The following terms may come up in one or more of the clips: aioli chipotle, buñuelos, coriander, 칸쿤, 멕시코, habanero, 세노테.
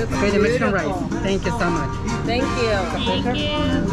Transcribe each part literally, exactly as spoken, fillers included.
Okay, the Mexican rice. Thank you so much. Thank you. Thank you. Yeah.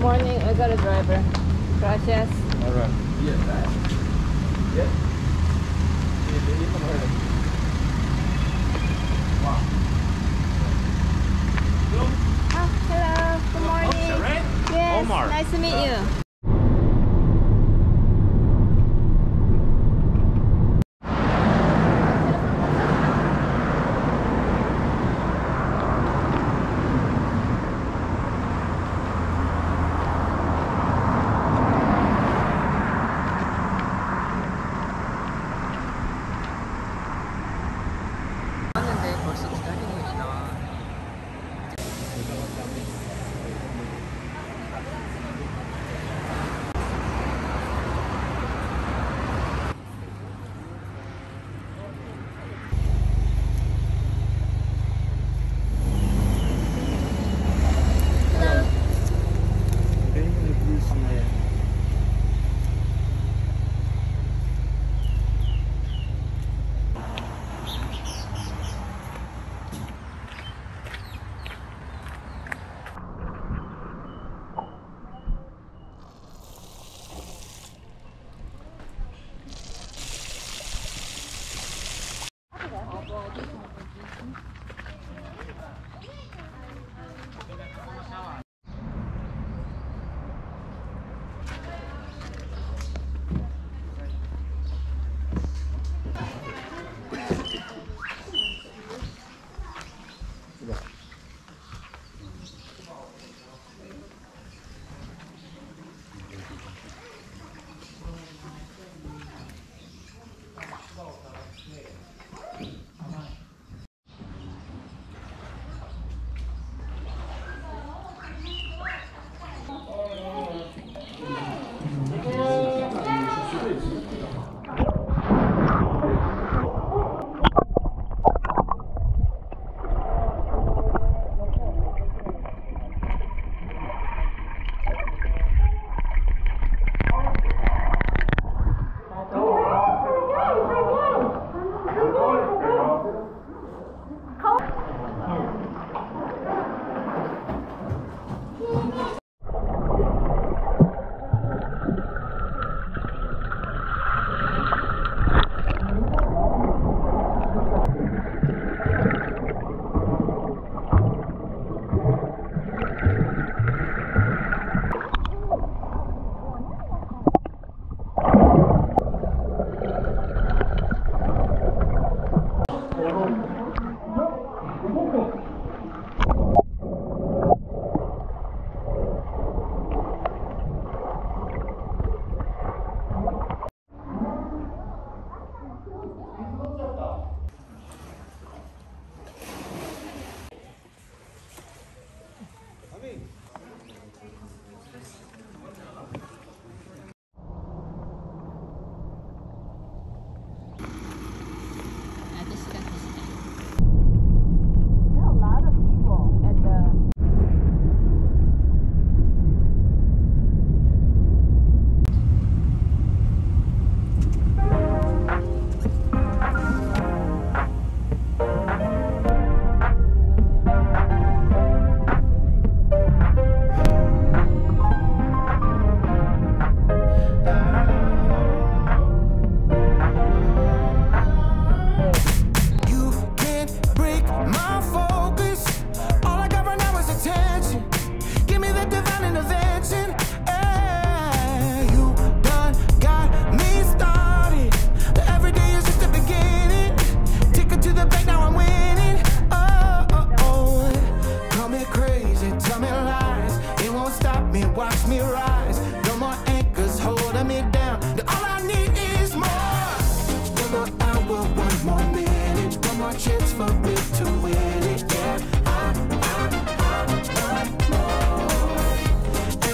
Morning, I got a driver. Gracias. Alright. Yes, I am. Yes. Wow. Oh, hello. Good morning. Oh, right? Yes, Omar. Nice to meet uh, you.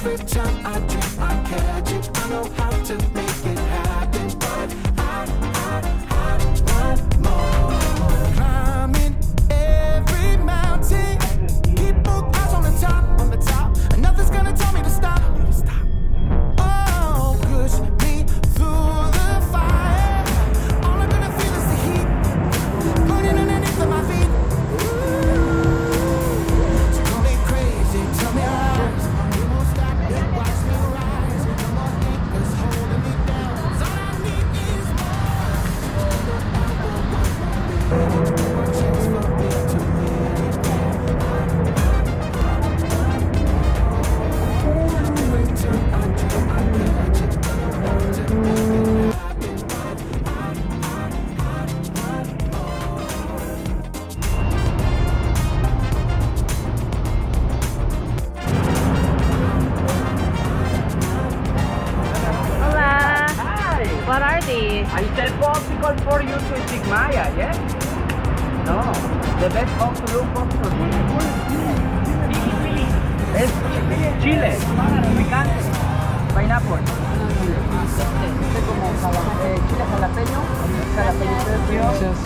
Every time I do, I catch it. I know how to make it happen, but I, I, I want more. Climbing every mountain, keep both eyes on the top, on the top, and nothing's gonna tell me to stop. Oh, push me through the fire. All I'm gonna feel is the heat, burning underneath of my feet. What are these? I said popsicle for you to speak Maya, yes? No, the best popsicle popsicle. Chili, chili. Chile. Picante. Pineapple. Este como chile jalapeño. Jalapeño. Oh,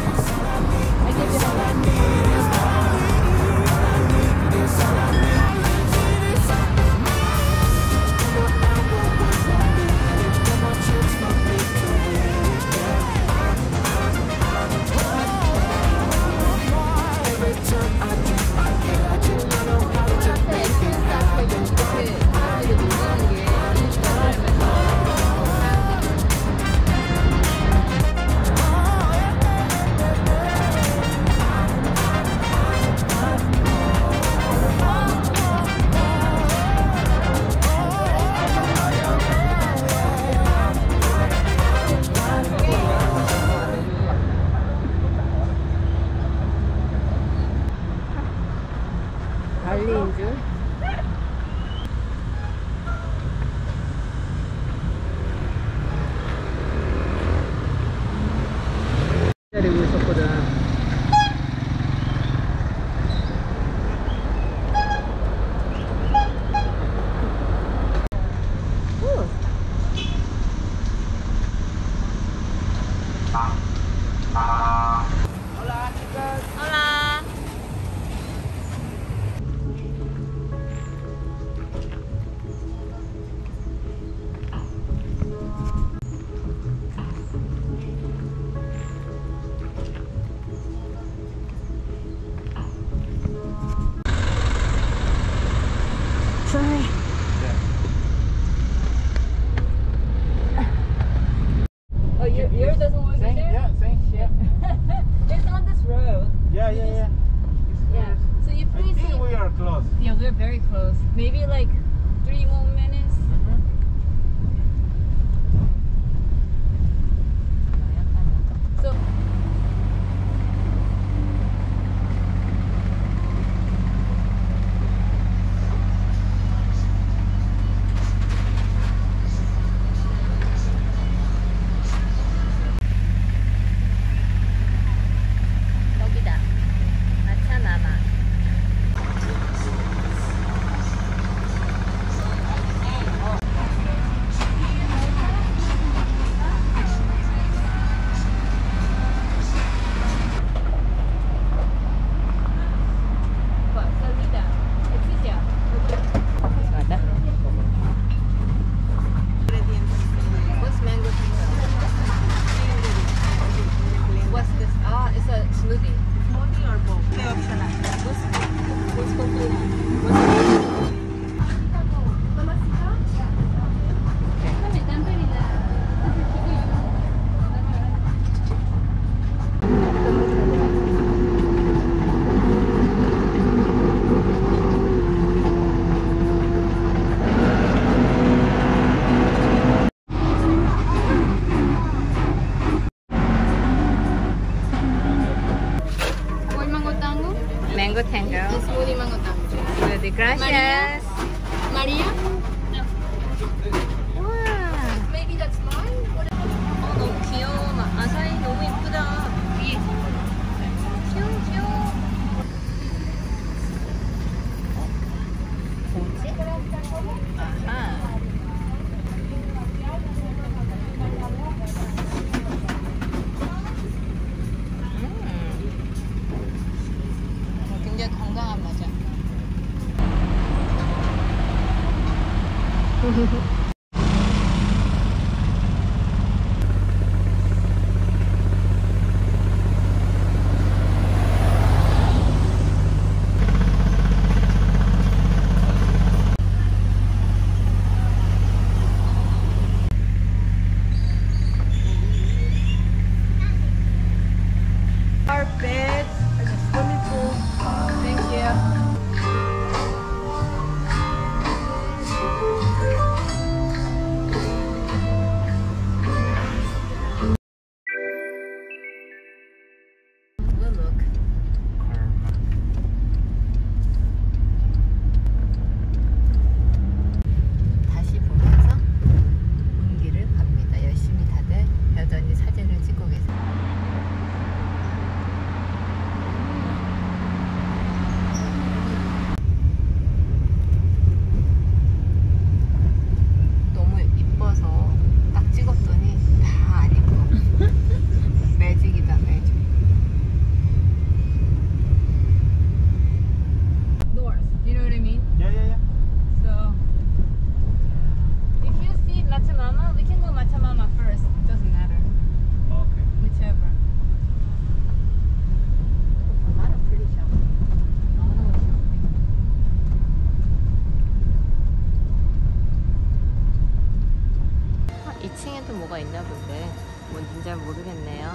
이 층에도 뭐가 있나 본데 뭔진 잘 모르겠네요.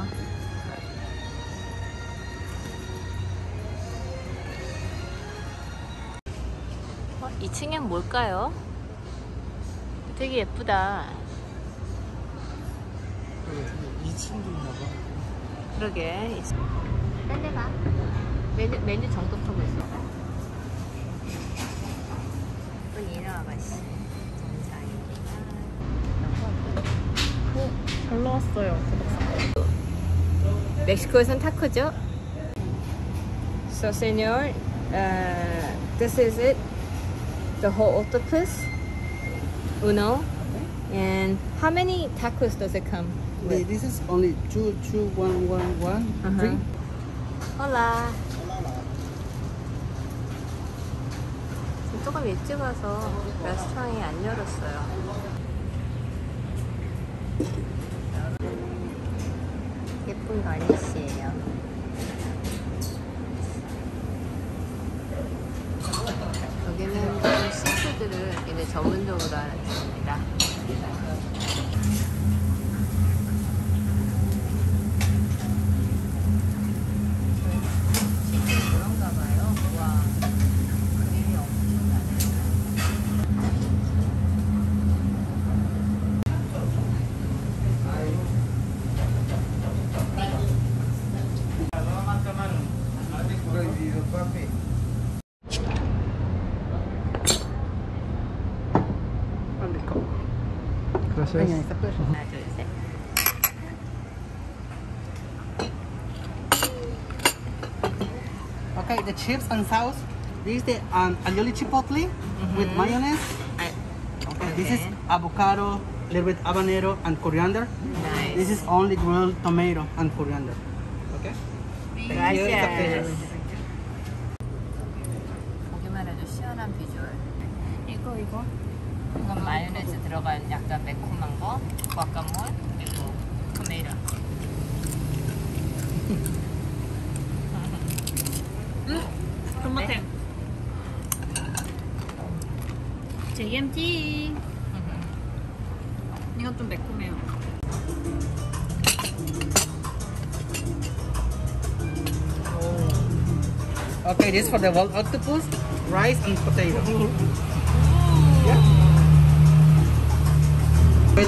어, 이 층엔 뭘까요? 되게 예쁘다. 이 층도 있나봐. 그러게. 딴 데 가. 메뉴, 메뉴 정독하고 있어. 또 일어나봐, 씨. 잘 나왔어요. 멕시코에선 타코죠? So, señor, uh, this is it. The whole octopus. Uno. And how many tacos does it come with? This is only two, two, one, one, one, uh-huh. three. Hola. 조금 일찍 와서 레스토랑이 안 열었어요. 예쁜 가니쉬예요. 여기는 식품들을 이제 전문적으로 하는 집입니다. Gracias. 하나, 둘, 셋. Okay, the chips and sauce. This is the um, aioli chipotle mm-hmm. with mayonnaise. I, okay, okay. This is avocado, a little bit habanero and coriander. Nice. This is only grilled tomato and coriander. Okay. Gracias. 보기만 해도 시원한 비주얼. 이거 이거. 이건 마요네즈 들어간 약간 매콤한 거, 과카몰, 그리고 토마토. 음, 토마토. 제이엠티. 이건 좀 매콤해요. Okay, this for the wild octopus, rice and potato. Yeah. Wait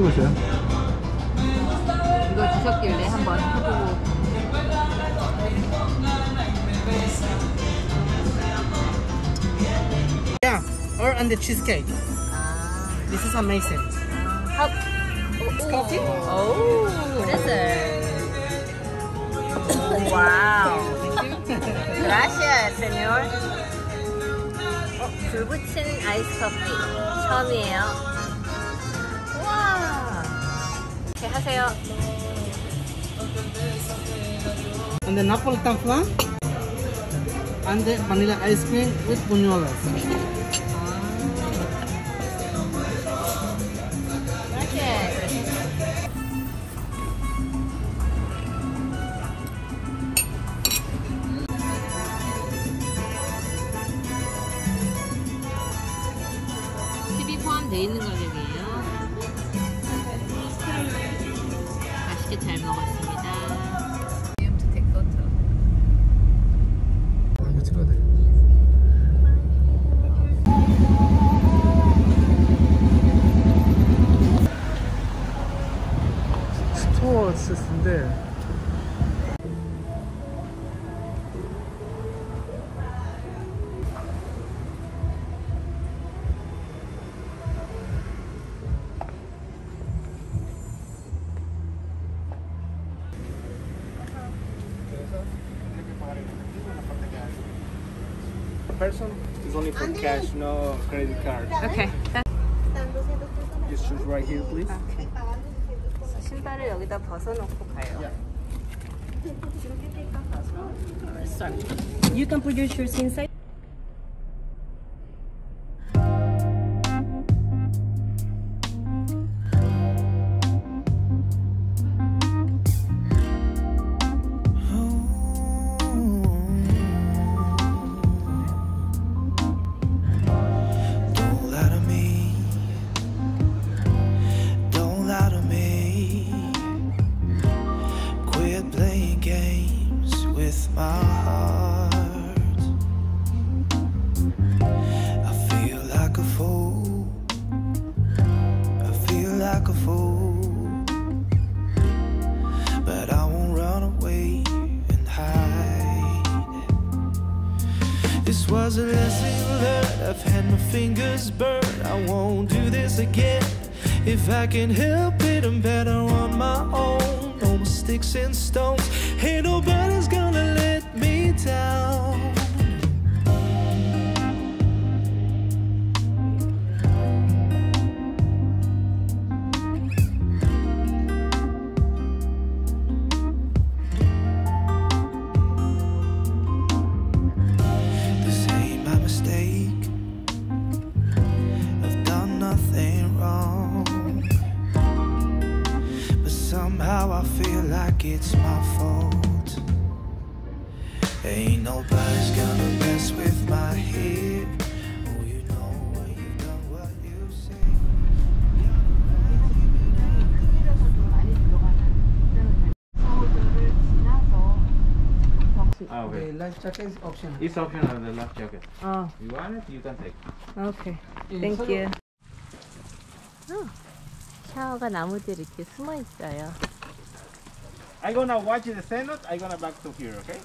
찍고 있어요? 이걸 주셨길래 한번 해보고. Yeah, or on the cheesecake. Ah. This is amazing. How? It's coffee? Oh, what is it? Wow. Gracias, señor. 불 붙인 아이스 커피 처음이에요. 와. 이렇게 하세요. And the Napolitan flan and the vanilla ice cream with buñuelos. Okay. 팁이 포함되어 있는 가격이에요. 맛있게 잘 먹었습니다. 스토어스인데 person is only for cash, no credit card. Okay. Just choose right here, please. Okay. 신발을 여기다 벗어놓고 가요. Sorry. You can put your shoes inside. This was a lesson learned. I've had my fingers burned. I won't do this again. If I can help it, I'm better on my own. No more sticks and stones. Ain't nobody's gonna let me down. Somehow I feel like it's my fault. Ain't nobody's gonna mess with my head. Oh, you know what you've done, what you say. Oh, okay. The life jacket is optional. It's optional, the life jacket. Oh. You want it? You can take it. Okay. Thank so you. Oh. 샤워가 나무들이 이렇게 숨어 있어요. I'm gonna watch the cenote. I'm gonna back to here, okay?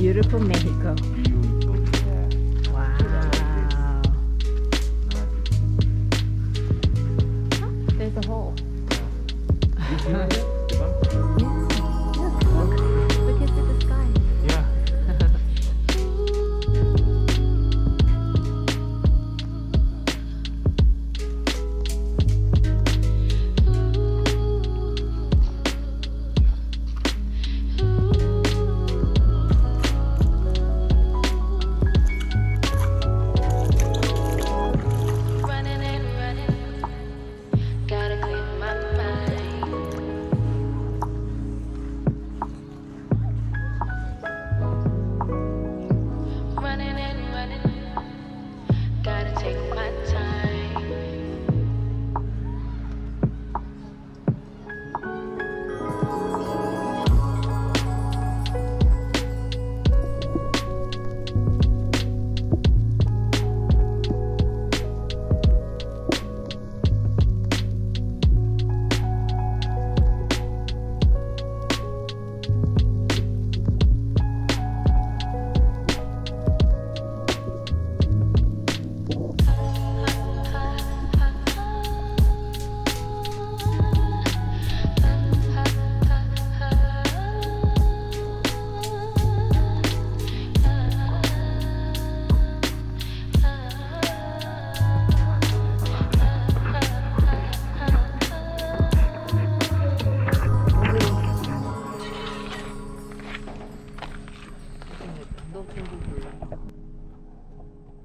Beautiful Mexico. Beautiful. Yeah. Wow. Oh, there's a hole. Yeah. Look, look, look into the sky. Yeah.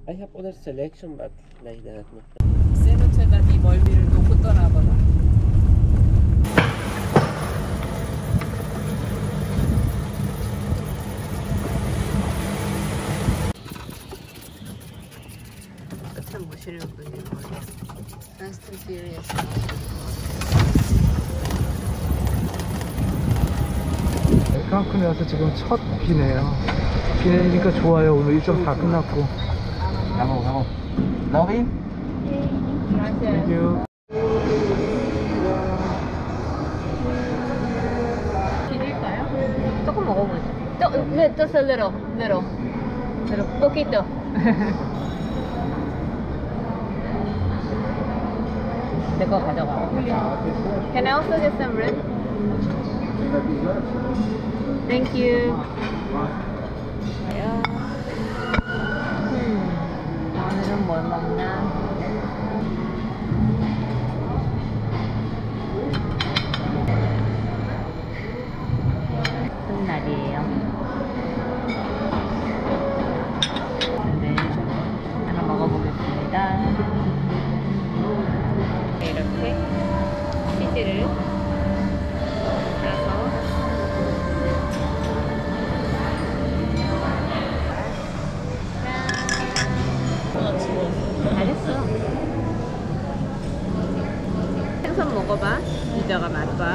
I have other selection, but like that. That's too serious. 칸쿤에 와서 지금 첫 비네요. 비 내리니까 좋아요. 오늘 일정 다 끝났고. 나무 나무. 나비? 네. 안녕하세요. 비닐까요? 조금 먹어보죠. 저, just a little, little, little, poquito. 내 거 가져가. Can I also get some rib? Thank you. 오늘은 뭘 먹나? 무슨 날이에요? 네, 하나 먹어보겠습니다. 이렇게 치즈를 먹어봐. 이자가 맛봐.